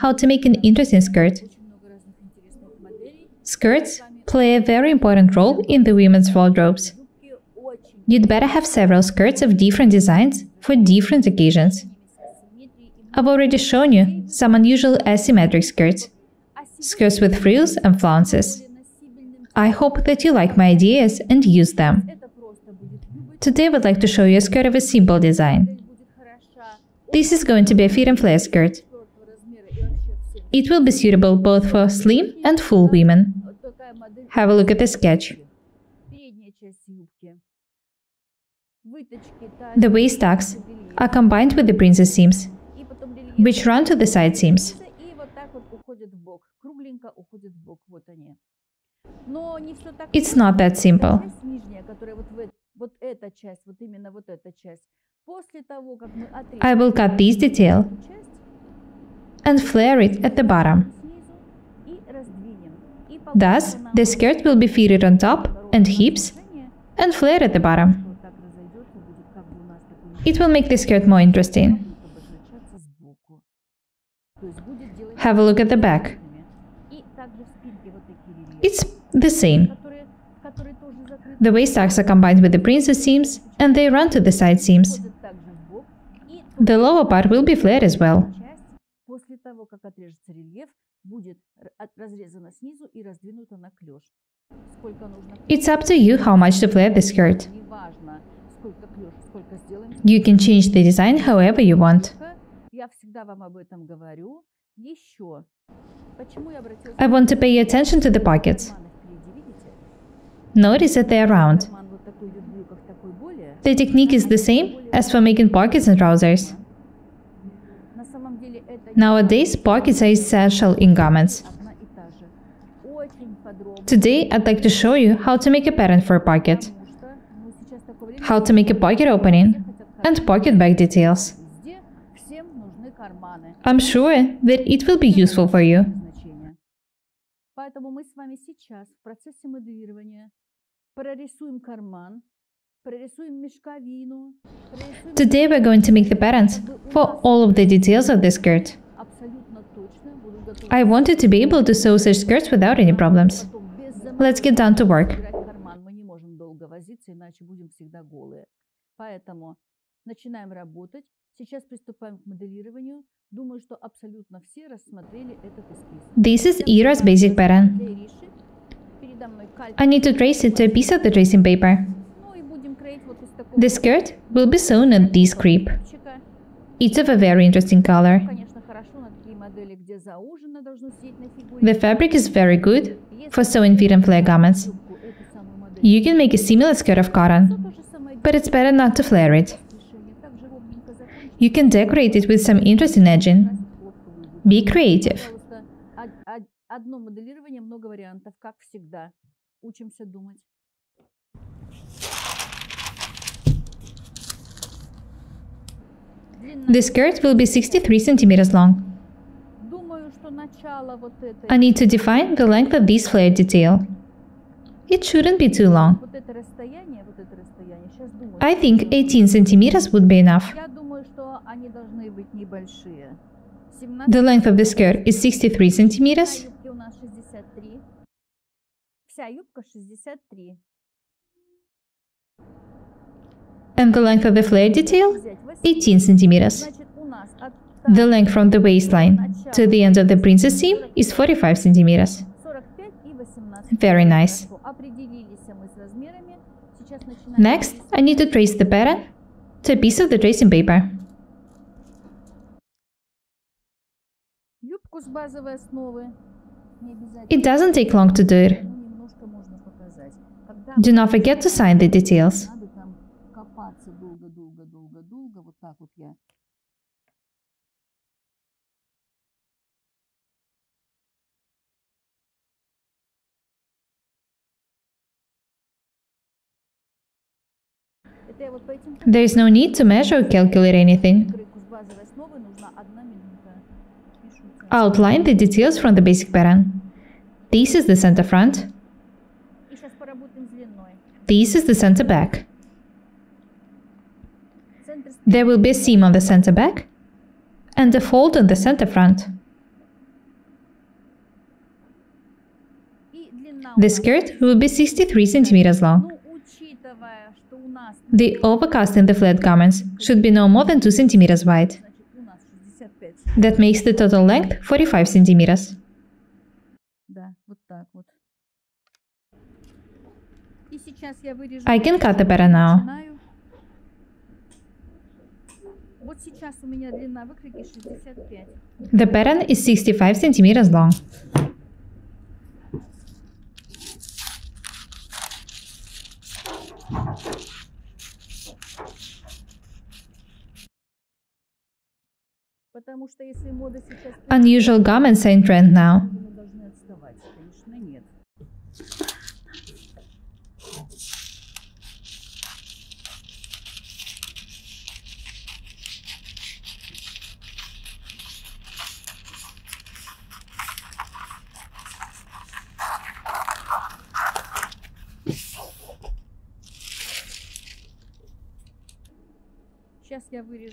How to make an interesting skirt. Skirts play a very important role in the women's wardrobes. You'd better have several skirts of different designs for different occasions. I've already shown you some unusual asymmetric skirts. Skirts with frills and flounces. I hope that you like my ideas and use them. Today I would like to show you a skirt of a simple design. This is going to be a fit and flare skirt. It will be suitable both for slim and full women. Have a look at the sketch. The waist tucks are combined with the princess seams, which run to the side seams. It's not that simple. I will cut this detail and flare it at the bottom. Thus, the skirt will be fitted on top and hips and flared at the bottom. It will make the skirt more interesting. Have a look at the back. It's the same. The waist tucks are combined with the princess seams and they run to the side seams. The lower part will be flared as well. It's up to you how much to flare the skirt. You can change the design however you want. I want to pay attention to the pockets. Notice that they are round. The technique is the same as for making pockets and trousers. Nowadays, pockets are essential in garments. Today, I'd like to show you how to make a pattern for a pocket, how to make a pocket opening and pocket bag details. I'm sure that it will be useful for you. Today we're going to make the patterns for all of the details of the skirt. I wanted to be able to sew such skirts without any problems. Let's get down to work. This is Ira's basic pattern. I need to trace it to a piece of the tracing paper. The skirt will be sewn on this crepe. It's of a very interesting color. The fabric is very good for sewing fit and flare garments. You can make a similar skirt of cotton, but it's better not to flare it. You can decorate it with some interesting edging. Be creative. The skirt will be 63 centimeters long. I need to define the length of this flare detail. It shouldn't be too long. I think 18 centimeters would be enough. The length of the skirt is 63 centimeters. And the length of the flare detail, 18 centimeters. The length from the waistline to the end of the princess seam is 45 centimeters. Very nice. Next, I need to trace the pattern to a piece of the tracing paper. It doesn't take long to do it. Do not forget to sign the details. There is no need to measure or calculate anything. Outline the details from the basic pattern. This is the center front. This is the center back. There will be a seam on the center back and a fold on the center front. The skirt will be 63 centimeters long. The overcast and the flat garments should be no more than 2 centimeters wide. That makes the total length 45 centimeters. I can cut the pattern now. The pattern is 65 centimeters long. Unusual garments are in trend now.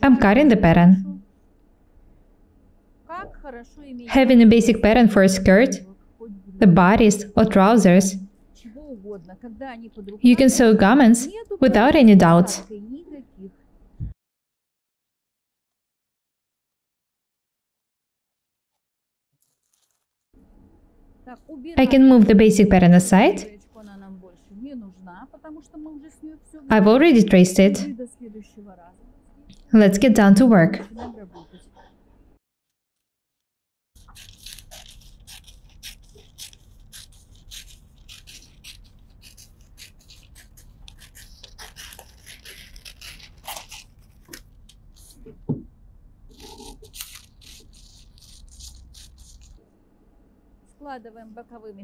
I'm cutting the pattern. Having a basic pattern for a skirt, the bodice or trousers, you can sew garments without any doubts. I can move the basic pattern aside. I've already traced it. Let's get down to work.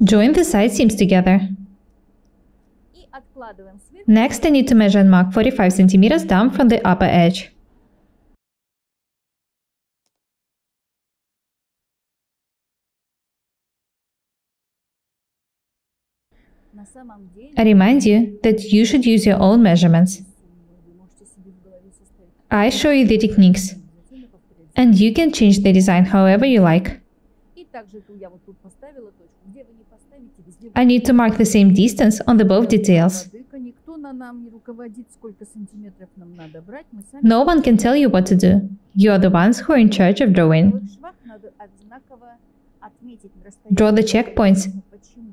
Join the side seams together. Next, I need to measure and mark 45 centimeters down from the upper edge. I remind you that you should use your own measurements. I show you the techniques, and you can change the design however you like. I need to mark the same distance on the both details. No one can tell you what to do. You are the ones who are in charge of drawing. Draw the checkpoints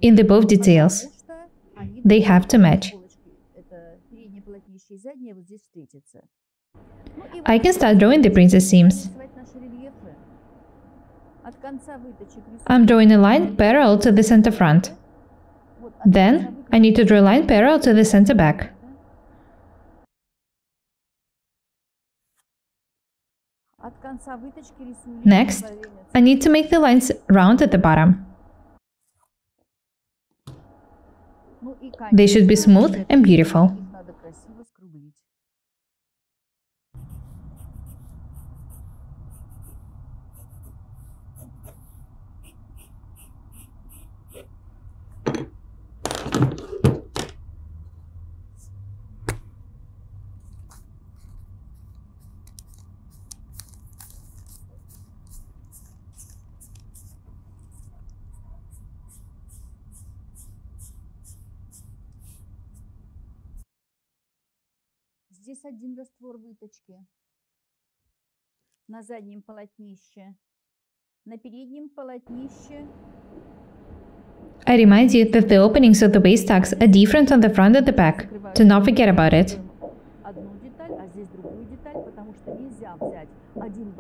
in the both details. They have to match. I can start drawing the princess seams. I'm drawing a line parallel to the center front. Then I need to draw a line parallel to the center back. Next, I need to make the lines round at the bottom. They should be smooth and beautiful. I remind you that the openings of the waist tucks are different on the front and the back. Do not forget about it.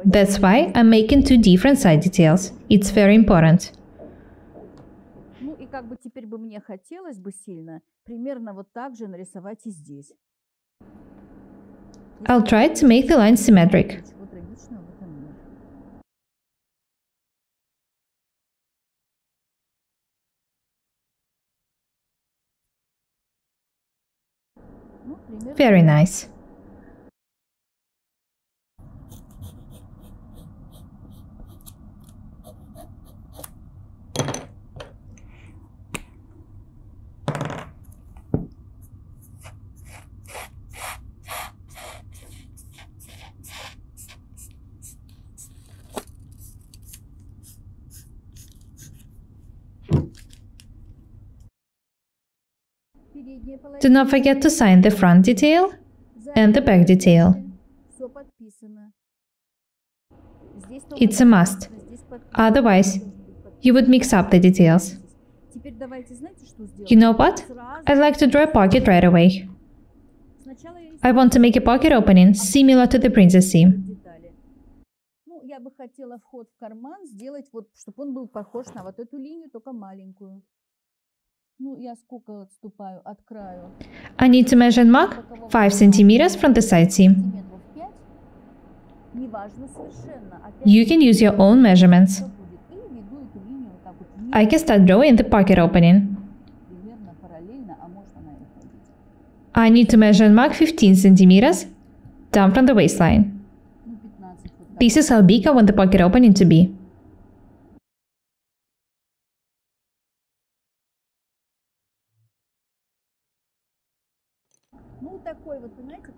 That's why I'm making two different side details. It's very important. I'll try to make the line symmetric. Very nice. Do not forget to sign the front detail and the back detail. It's a must, otherwise you would mix up the details. You know what? I'd like to draw a pocket right away. I want to make a pocket opening similar to the princess seam. I need to measure and mark 5 centimeters from the side seam. You can use your own measurements. I can start drawing the pocket opening. I need to measure and mark 15 centimeters down from the waistline. This is how big I want the pocket opening to be.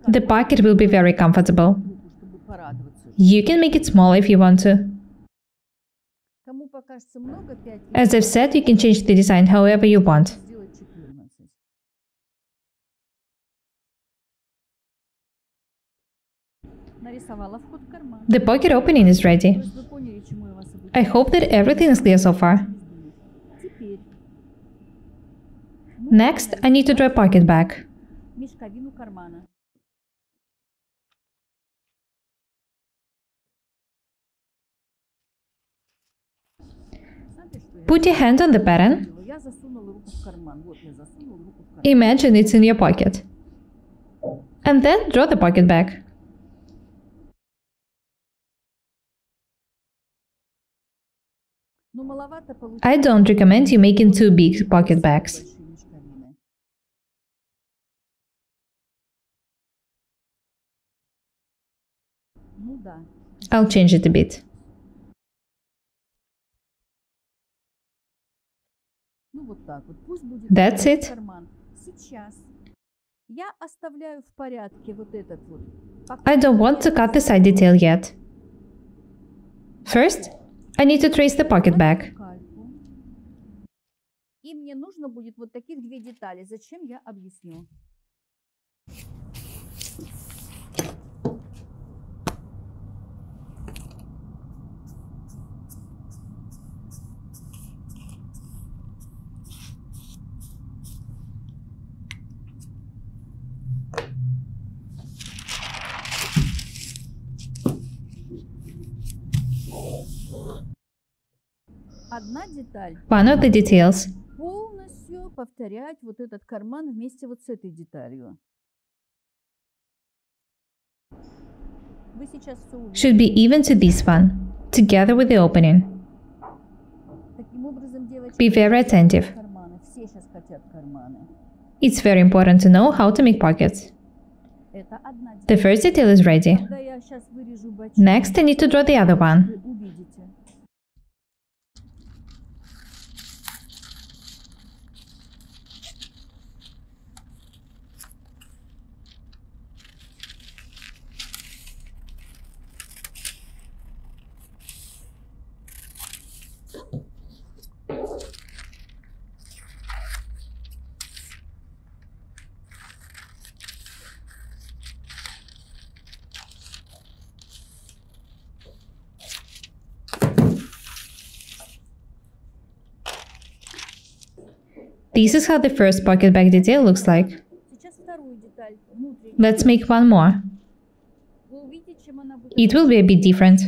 The pocket will be very comfortable. You can make it smaller if you want to. As I've said, you can change the design however you want. The pocket opening is ready. I hope that everything is clear so far. Next, I need to draw a pocket bag. Put your hand on the pattern. Imagine it's in your pocket. And then draw the pocket bag. I don't recommend you making too big pocket bags. I'll change it a bit. That's it. I don't want to cut the side detail yet. First, I need to trace the pocket bag. One of the details should be even to this one, together with the opening. Be very attentive. It's very important to know how to make pockets. The first detail is ready. Next, I need to draw the other one. This is how the first pocket bag detail looks like. Let's make one more. It will be a bit different.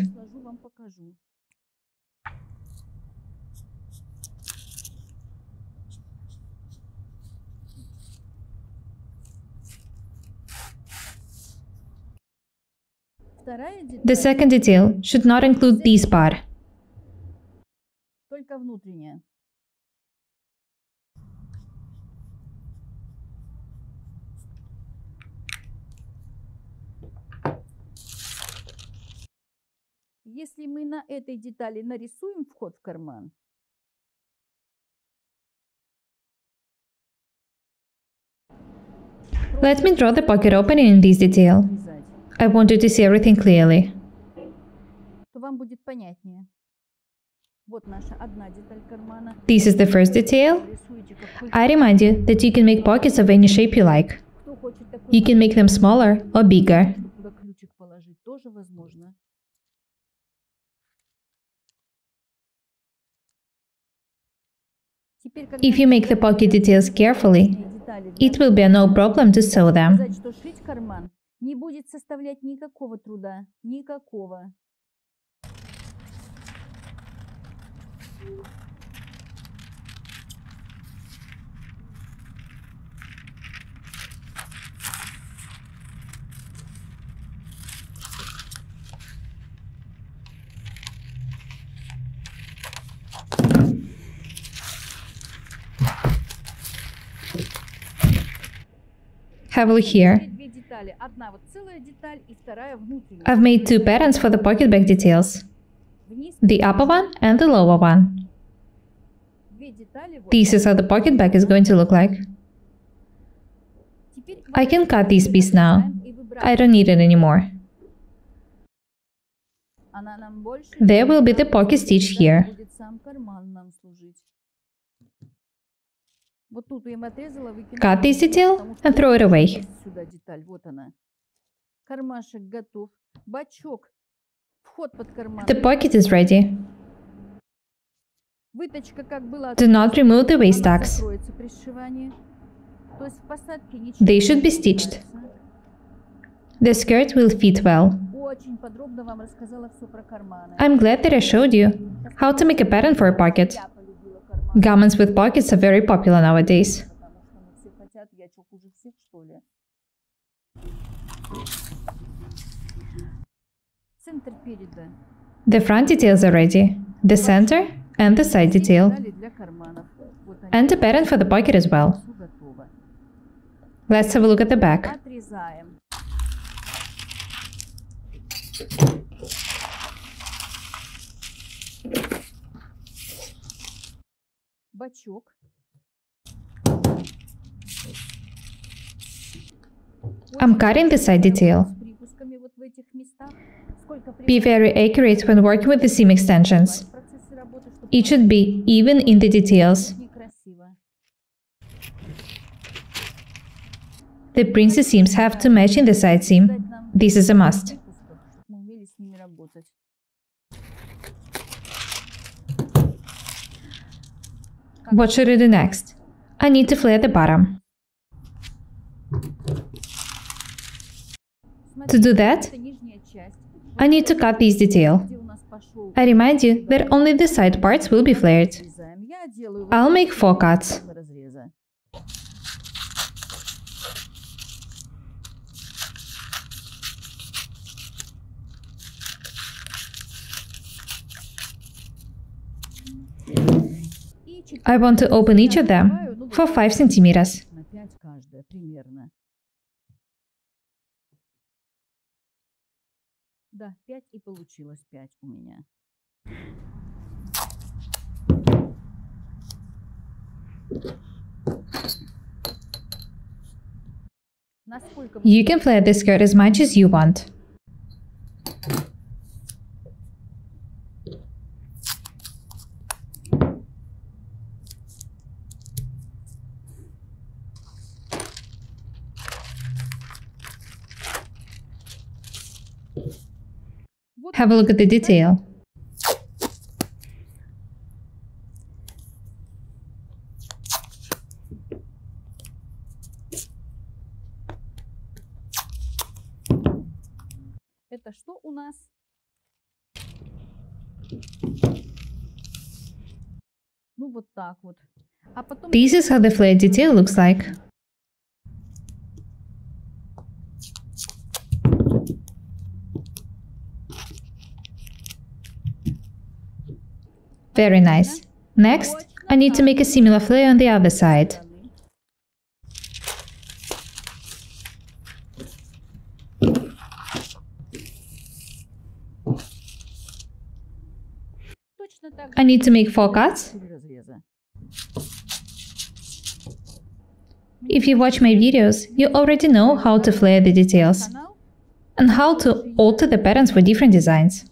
The second detail should not include this part. Если мы на этой детали нарисуем вход в карман, let me draw the pocket opening in this detail. I want you to see everything clearly. То вам будет понятнее. This is the first detail. I remind you that you can make pockets of any shape you like. You can make them smaller or bigger. If you make the pocket details carefully, it will be no problem to sew them. Have a look here. I've made two patterns for the pocket bag details. The upper one and the lower one. This is how the pocket bag is going to look like. I can cut this piece now. I don't need it anymore. There will be the pocket stitch here. Cut this detail and throw it away. The pocket is ready. Do not remove the waist tags. They should be stitched. The skirt will fit well. I'm glad that I showed you how to make a pattern for a pocket. Garments with pockets are very popular nowadays. The front details are ready, the center and the side detail, and the pattern for the pocket as well. Let's have a look at the back. I'm cutting the side detail. Be very accurate when working with the seam extensions. It should be even in the details. The princess seams have to match in the side seam. This is a must. What should I do next? I need to flare the bottom. To do that, I need to cut this detail. I remind you that only the side parts will be flared. I'll make 4 cuts. I want to open each of them for 5 centimeters. You can flare the skirt as much as you want. Have a look at the detail. This is how the flared detail looks like. Very nice. Next, I need to make a similar flare on the other side. I need to make 4 cuts. If you watch my videos, you already know how to flare the details and how to alter the patterns for different designs.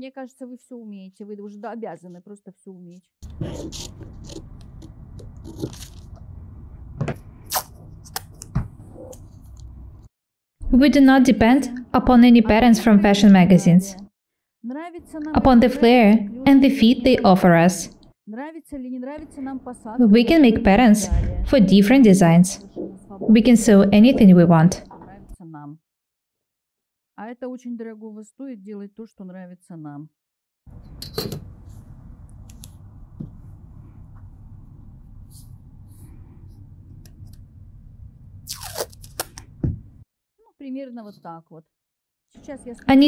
Мне кажется, вы все умеете, вы уже обязаны просто все уметь. We do not depend upon any patterns from fashion magazines, upon the flair and the fit they offer us. We can make patterns for different designs. We can sew anything we want. I need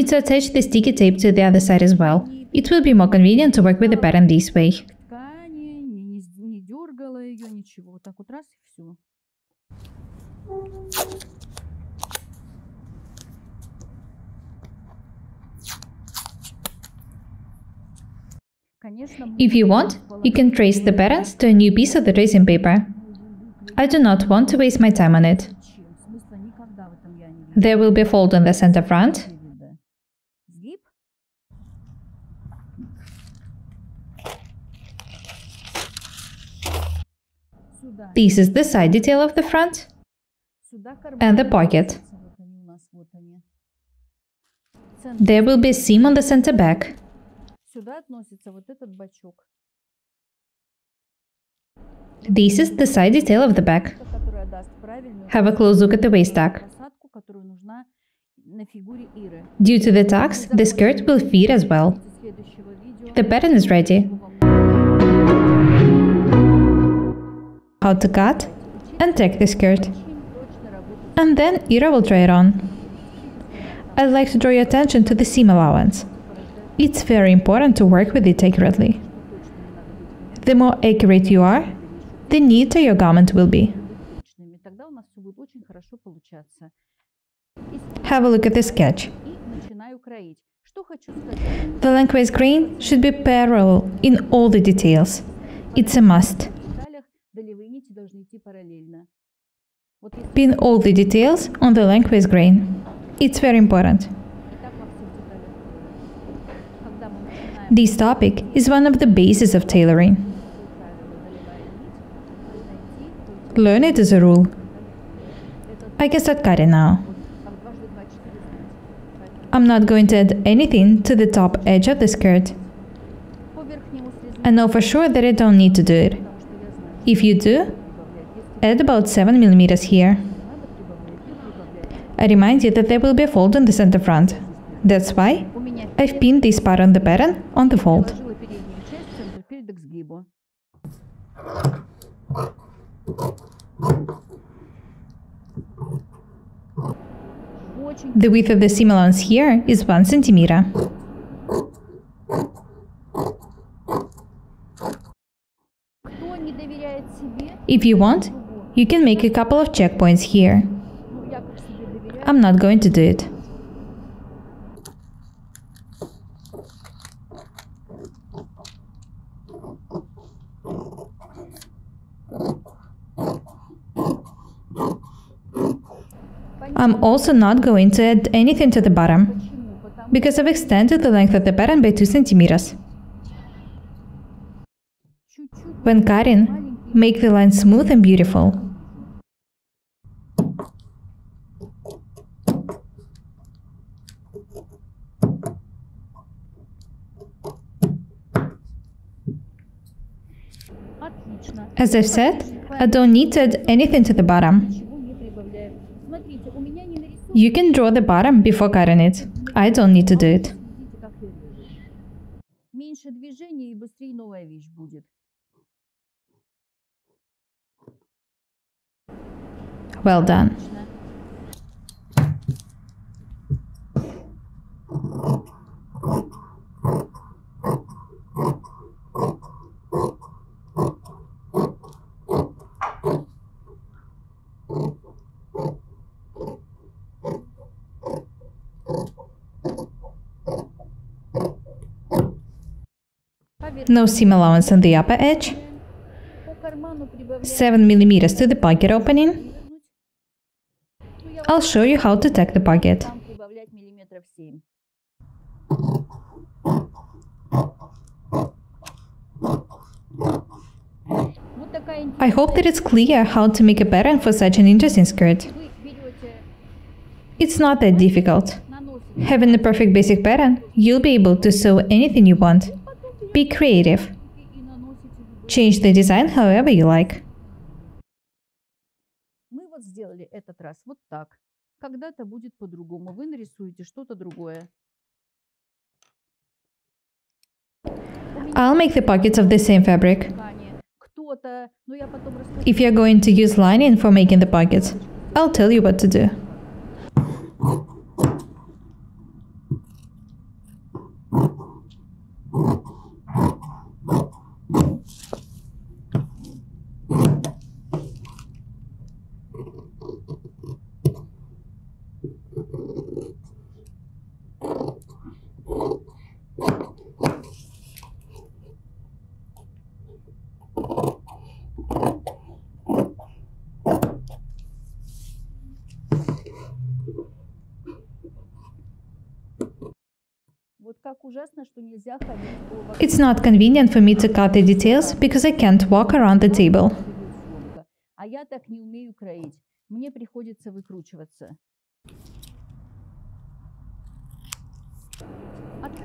to attach the sticky tape to the other side as well. It will be more convenient to work with the pattern this way. If you want, you can trace the patterns to a new piece of the tracing paper. I do not want to waste my time on it. There will be a fold in the center front. This is the side detail of the front and the pocket. There will be a seam on the center back. This is the side detail of the back. Have a close look at the waist tuck. Due to the tucks, the skirt will fit as well. The pattern is ready. How to cut and take the skirt. And then Ira will try it on. I'd like to draw your attention to the seam allowance. It's very important to work with it accurately. The more accurate you are, the neater your garment will be. Have a look at the sketch. The lengthwise grain should be parallel in all the details. It's a must. Pin all the details on the lengthwise grain. It's very important. This topic is one of the bases of tailoring. Learn it as a rule. I can start cutting now. I'm not going to add anything to the top edge of the skirt. I know for sure that I don't need to do it. If you do, add about 7 mm here. I remind you that there will be a fold on the center front. That's why I've pinned this part on the pattern on the fold. The width of the seam allowance here is 1 centimeter. If you want, you can make a couple of checkpoints here. I'm not going to do it. I'm also not going to add anything to the bottom, because I've extended the length of the pattern by 2 centimeters. When cutting, make the line smooth and beautiful. As I've said, I don't need to add anything to the bottom. You can draw the bottom before cutting it. I don't need to do it. Well done. No seam allowance on the upper edge, 7 mm to the pocket opening. I'll show you how to tack the pocket. I hope that it's clear how to make a pattern for such an interesting skirt. It's not that difficult. Having the perfect basic pattern, you'll be able to sew anything you want. Be creative. Change the design however you like. I'll make the pockets of the same fabric. If you're going to use lining for making the pockets, I'll tell you what to do. It's not convenient for me to cut the details because I can't walk around the table.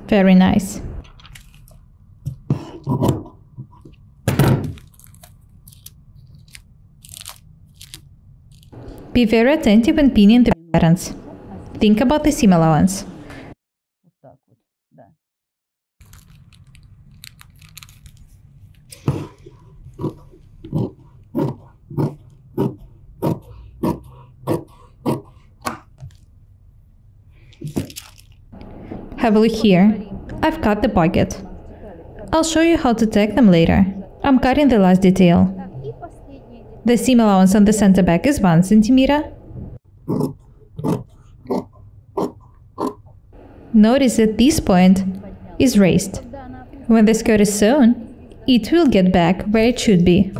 Very nice. Be very attentive when pinning the patterns. Think about the seam allowance. Have a look here. I've cut the pocket. I'll show you how to tag them later. I'm cutting the last detail. The seam allowance on the center back is 1 centimeter. Notice that this point is raised. When the skirt is sewn, it will get back where it should be.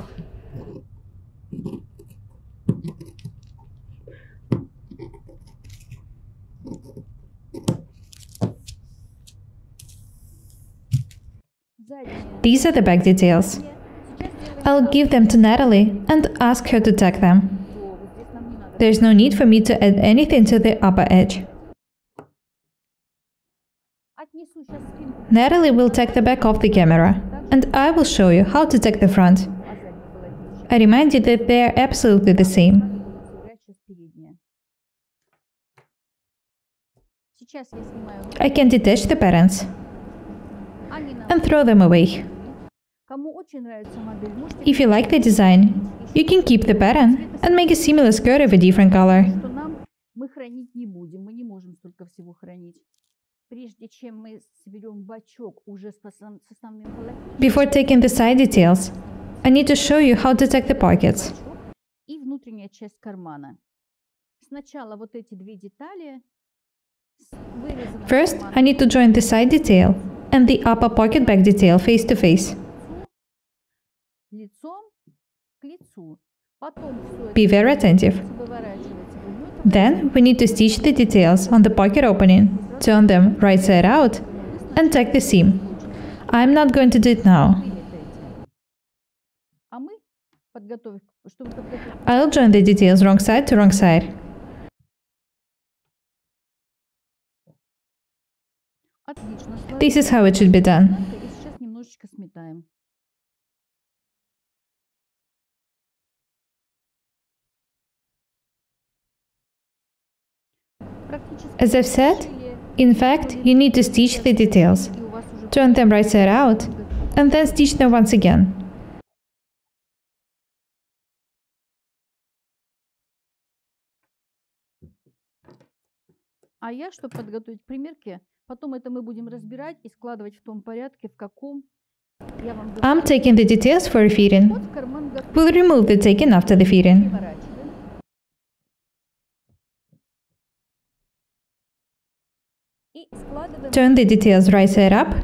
These are the back details. I'll give them to Natalie and ask her to tag them. There's no need for me to add anything to the upper edge. Natalie will tag the back off the camera, and I will show you how to tag the front. I remind you that they are absolutely the same. I can detach the patterns and throw them away. If you like the design, you can keep the pattern and make a similar skirt of a different color. Before taking the side details, I need to show you how to tag the pockets. First, I need to join the side detail and the upper pocket back detail face to face. Be very attentive. Then we need to stitch the details on the pocket opening, turn them right side out, and tag the seam. I'm not going to do it now. I'll join the details wrong side to wrong side. This is how it should be done. As I've said, in fact, you need to stitch the details, turn them right side out, and then stitch them once again. I'm taking the details for a fitting. We'll remove the taking after the fitting. Turn the details right side up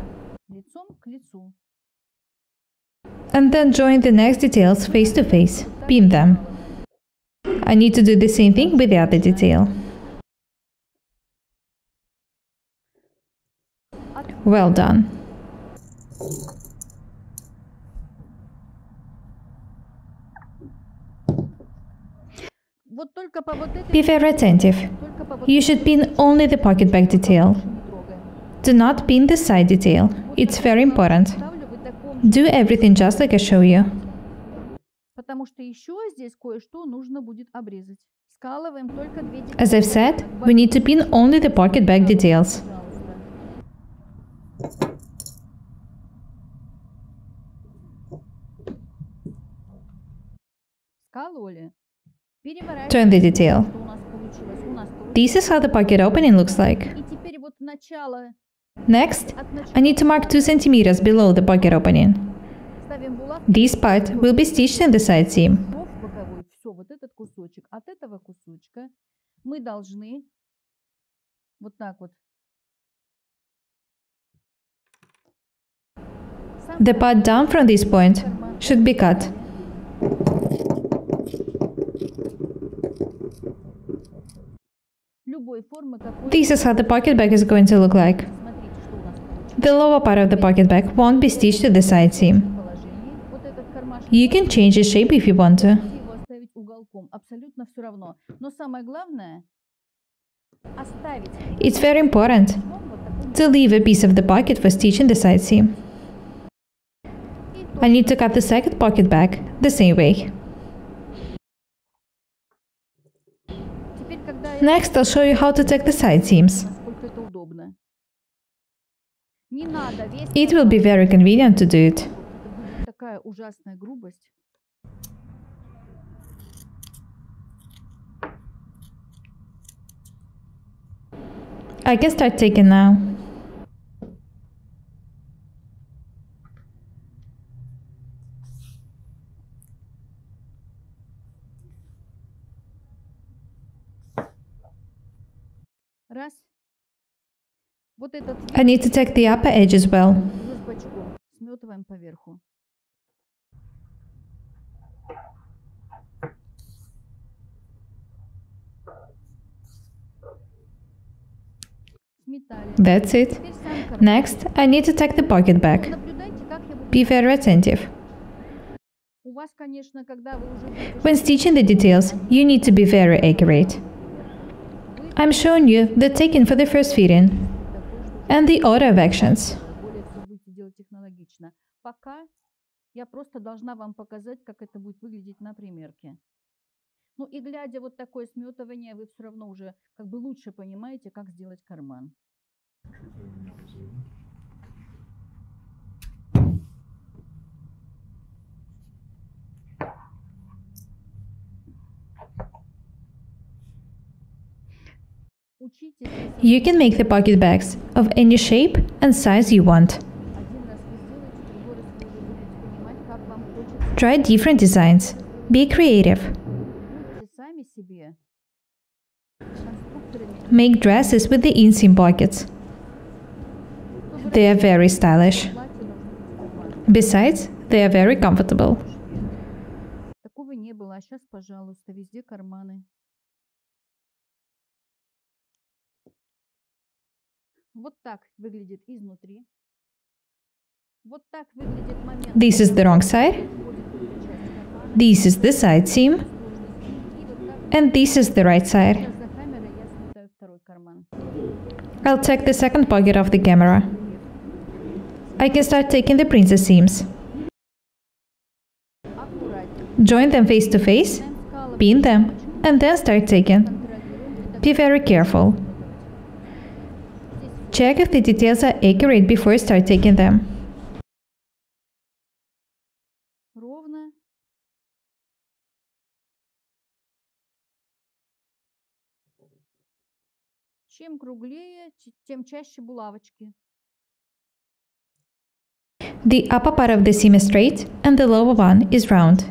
and then join the next details face to face, pin them. I need to do the same thing with the other detail. Well done. Be very attentive. You should pin only the pocket bag detail. Do not pin the side detail. It's very important. Do everything just like I show you. As I've said, we need to pin only the pocket bag details. Turn the detail. This is how the pocket opening looks like. Next, I need to mark 2 centimeters below the pocket opening. This part will be stitched in the side seam. The part down from this point should be cut. This is how the pocket bag is going to look like. The lower part of the pocket bag won't be stitched to the side seam. You can change the shape if you want to. It's very important to leave a piece of the pocket for stitching the side seam. I need to cut the second pocket bag the same way. Next, I'll show you how to take the side seams. It will be very convenient to do it. I can start taking now. I need to take the upper edge as well. That's it. Next, I need to take the pocket bag. Be very attentive. When stitching the details, you need to be very accurate. I'm showing you the taking for the first fitting and the order of actions. You can make the pocket bags of any shape and size you want. Try different designs. Be creative. Make dresses with the inseam pockets. They are very stylish. Besides, they are very comfortable. This is the wrong side. This is the side seam. And this is the right side. I'll take the second pocket off the camera. I can start taking the princess seams. Join them face to face, pin them, and then start taking. Be very careful. Check if the details are accurate before you start taking them. The upper part of the seam is straight, and the lower one is round.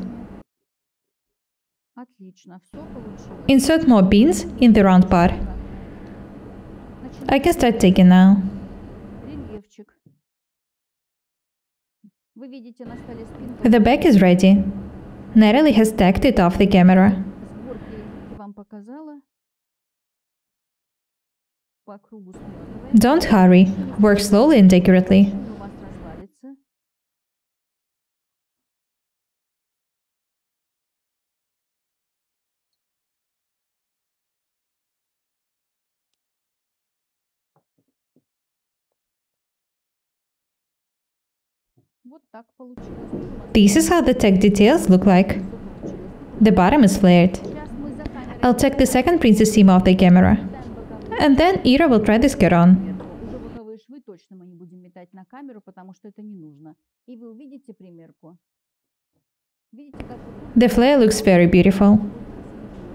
Insert more pins in the round part. I can start taking now. The bag is ready. Natalie has tacked it off the camera. Don't hurry. Work slowly and accurately. This is how the tech details look like. The bottom is flared. I'll check the second princess seam of the camera. And then Ira will try the skirt on. The flare looks very beautiful.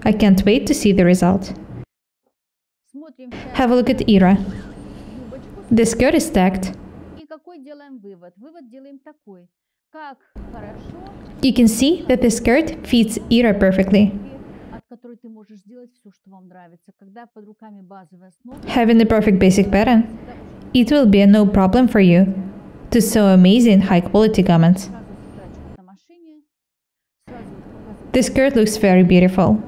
I can't wait to see the result. Have a look at Ira. The skirt is tacked. You can see that the skirt fits Ira perfectly. Having the perfect basic pattern, it will be a no problem for you to sew amazing high-quality garments. The skirt looks very beautiful.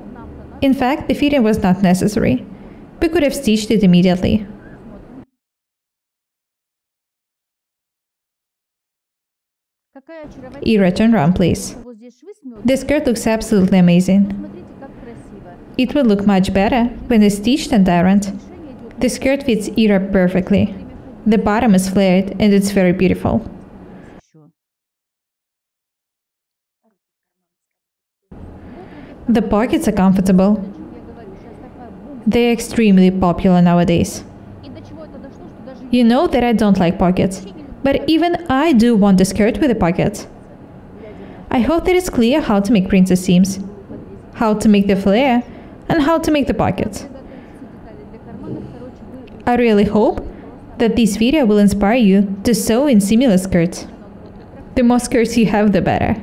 In fact, the fitting was not necessary. We could have stitched it immediately. Ira, turn around, please. The skirt looks absolutely amazing. It will look much better when it's stitched and ironed. The skirt fits Ira perfectly. The bottom is flared and it's very beautiful. The pockets are comfortable. They are extremely popular nowadays. You know that I don't like pockets, but even I do want a skirt with a pocket. I hope that it's clear how to make princess seams, how to make the flare, and how to make the pockets. I really hope that this video will inspire you to sew in similar skirts. The more skirts you have, the better.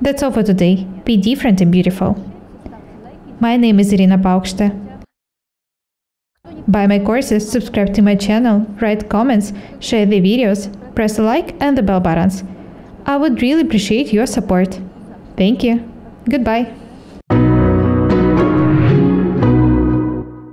That's all for today. Be different and beautiful. My name is Irina Paukšte. Buy my courses, subscribe to my channel, write comments, share the videos, press the like and the bell buttons. I would really appreciate your support. Thank you. Goodbye.